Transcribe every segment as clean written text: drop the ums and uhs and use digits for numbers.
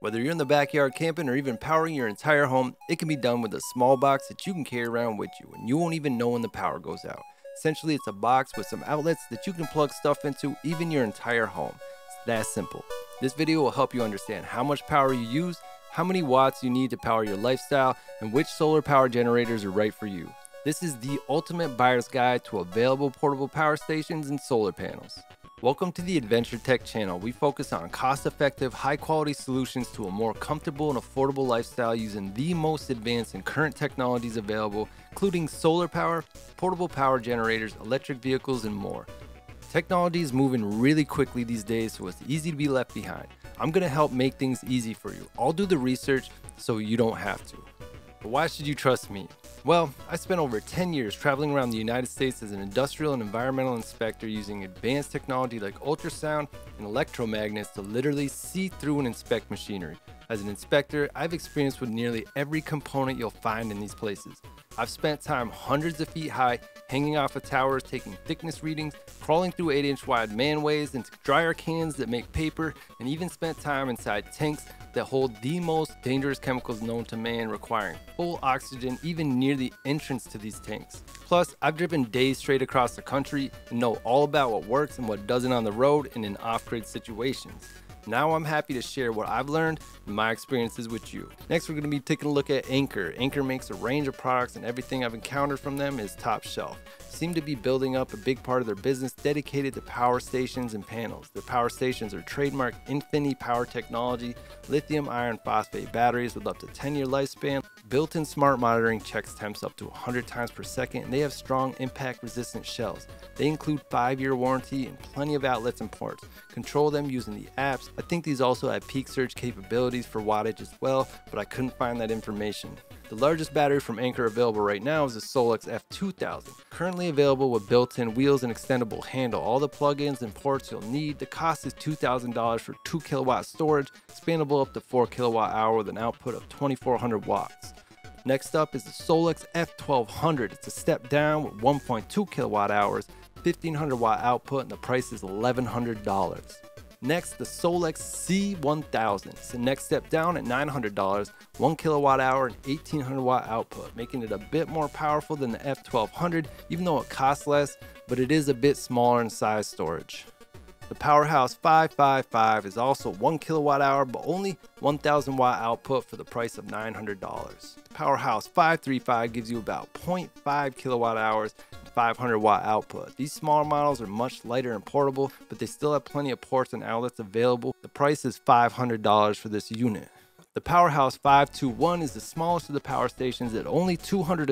Whether you're in the backyard camping or even powering your entire home, it can be done with a small box that you can carry around with you, and you won't even know when the power goes out. Essentially, it's a box with some outlets that you can plug stuff into, even your entire home. It's that simple. This video will help you understand how much power you use, how many watts you need to power your lifestyle, and which solar power generators are right for you. This is the ultimate buyer's guide to available portable power stations and solar panels. Welcome to the Adventure Tech Channel. We focus on cost-effective, high-quality solutions to a more comfortable and affordable lifestyle using the most advanced and current technologies available, including solar power, portable power generators, electric vehicles, and more. Technology is moving really quickly these days, so it's easy to be left behind. I'm gonna help make things easy for you. I'll do the research so you don't have to. But why should you trust me? Well, I spent over 10 years traveling around the United States as an industrial and environmental inspector using advanced technology like ultrasound and electromagnets to literally see through and inspect machinery. As an inspector, I've experienced with nearly every component you'll find in these places. I've spent time hundreds of feet high, hanging off of towers, taking thickness readings, crawling through 8-inch wide manways into dryer cans that make paper, and even spent time inside tanks that hold the most dangerous chemicals known to man, requiring full oxygen even near the entrance to these tanks. Plus, I've driven days straight across the country and know all about what works and what doesn't on the road and in off-grid situations. Now I'm happy to share what I've learned and my experiences with you. Next, we're going to be taking a look at Anker. Anker makes a range of products, and everything I've encountered from them is top shelf. They seem to be building up a big part of their business dedicated to power stations and panels. Their power stations are trademark Infinity Power Technology, lithium iron phosphate batteries with up to 10-year lifespan, built-in smart monitoring, checks temps up to 100 times per second, and they have strong impact-resistant shells. They include 5-year warranty and plenty of outlets and ports. Control them using the apps. I think these also have peak surge capabilities for wattage as well, but I couldn't find that information. The largest battery from Anker available right now is the Solix F2000, currently available with built-in wheels and extendable handle. All the plug-ins and ports you'll need. The cost is $2,000 for 2 kilowatt storage, expandable up to 4 kilowatt hours with an output of 2,400 watts. Next up is the Solix F1200. It's a step down with 1.2 kilowatt hours, 1,500 watt output, and the price is $1,100. Next, the Solix C1000. It's the next step down at $900, 1 kilowatt hour and 1,800 watt output, making it a bit more powerful than the F1200, even though it costs less, but it is a bit smaller in size storage. The Powerhouse 555 is also 1 kilowatt hour, but only 1,000 watt output for the price of $900. Powerhouse 535 gives you about 0.5 kilowatt hours, 500 watt output. These smaller models are much lighter and portable, but they still have plenty of ports and outlets available. The price is $500 for this unit. The Powerhouse 521 is the smallest of the power stations at only $220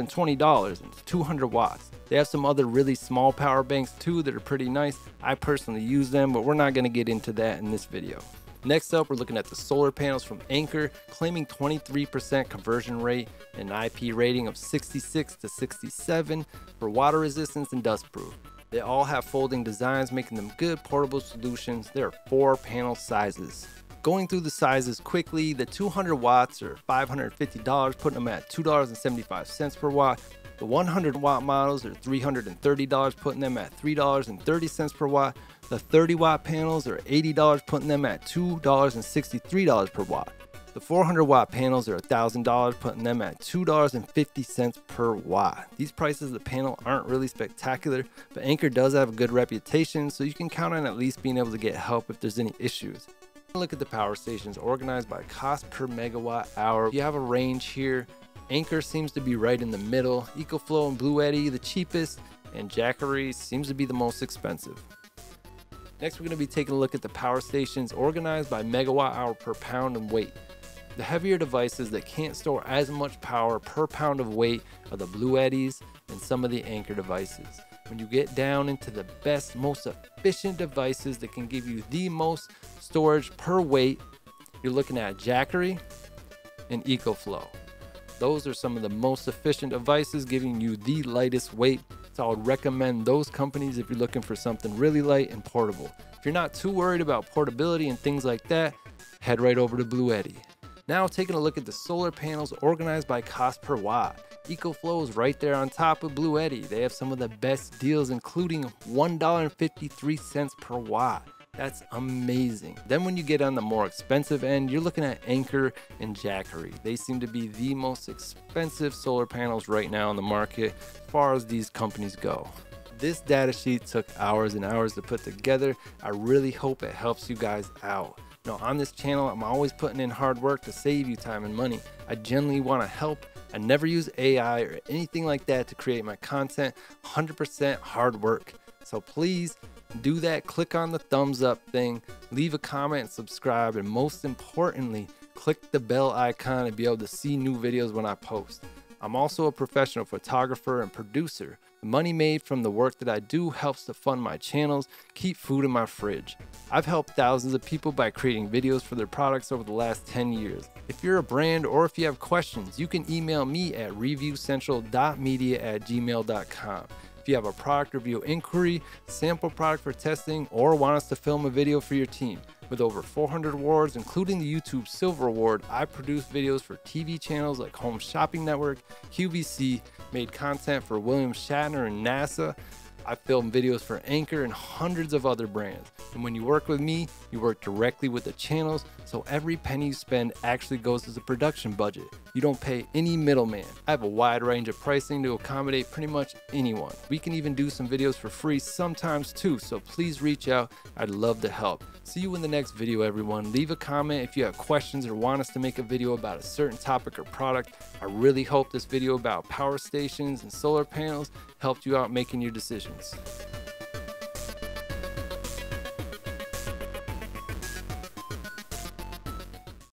and 200 watts. They have some other really small power banks too that are pretty nice. I personally use them, but we're not going to get into that in this video. Next up, we're looking at the solar panels from Anker, claiming 23% conversion rate and an IP rating of 66 to 67 for water resistance and dust proof. They all have folding designs, making them good portable solutions. There are 4 panel sizes. Going through the sizes quickly, the 200 watts are $550, putting them at $2.75 per watt. The 100 watt models are $330, putting them at $3.30 per watt. The 30 watt panels are $80, putting them at $2.63 per watt. The 400 watt panels are $1,000, putting them at $2.50 per watt. These prices of the panel aren't really spectacular, but Anker does have a good reputation, so you can count on at least being able to get help if there's any issues. Look at the power stations organized by cost per megawatt hour. You have a range here. Anker seems to be right in the middle. EcoFlow and Bluetti, the cheapest, and Jackery seems to be the most expensive. Next, we're going to be taking a look at the power stations organized by megawatt hour per pound and weight. The heavier devices that can't store as much power per pound of weight are the Bluettis and some of the Anker devices. When you get down into the best, most efficient devices that can give you the most storage per weight, you're looking at Jackery and EcoFlow. Those are some of the most efficient devices, giving you the lightest weight. So I would recommend those companies if you're looking for something really light and portable. If you're not too worried about portability and things like that, head right over to Bluetti. Now taking a look at the solar panels organized by cost per watt. EcoFlow is right there on top of Bluetti. They have some of the best deals, including $1.53 per watt. That's amazing. Then when you get on the more expensive end, you're looking at Anker and Jackery. They seem to be the most expensive solar panels right now on the market as far as these companies go. This data sheet took hours and hours to put together. I really hope it helps you guys out. Now, on this channel, I'm always putting in hard work to save you time and money. I genuinely want to help. I never use AI or anything like that to create my content. 100% hard work. So please do that. Click on the thumbs up thing, leave a comment, and subscribe, and most importantly, click the bell icon to be able to see new videos when I post. I'm also a professional photographer and producer. The money made from the work that I do helps to fund my channels, keep food in my fridge. I've helped thousands of people by creating videos for their products over the last 10 years. If you're a brand or if you have questions, you can email me at reviewcentral.media@gmail.com. If you have a product review inquiry, sample product for testing, or want us to film a video for your team. With over 400 awards, including the YouTube Silver Award, I produced videos for TV channels like Home Shopping Network, QVC, made content for William Shatner and NASA. I filmed videos for Anker and hundreds of other brands. And when you work with me, you work directly with the channels, so every penny you spend actually goes to the production budget. You don't pay any middleman. I have a wide range of pricing to accommodate pretty much anyone. We can even do some videos for free sometimes too, so please reach out. I'd love to help. See you in the next video, everyone. Leave a comment if you have questions or want us to make a video about a certain topic or product. I really hope this video about power stations and solar panels helped you out making your decisions.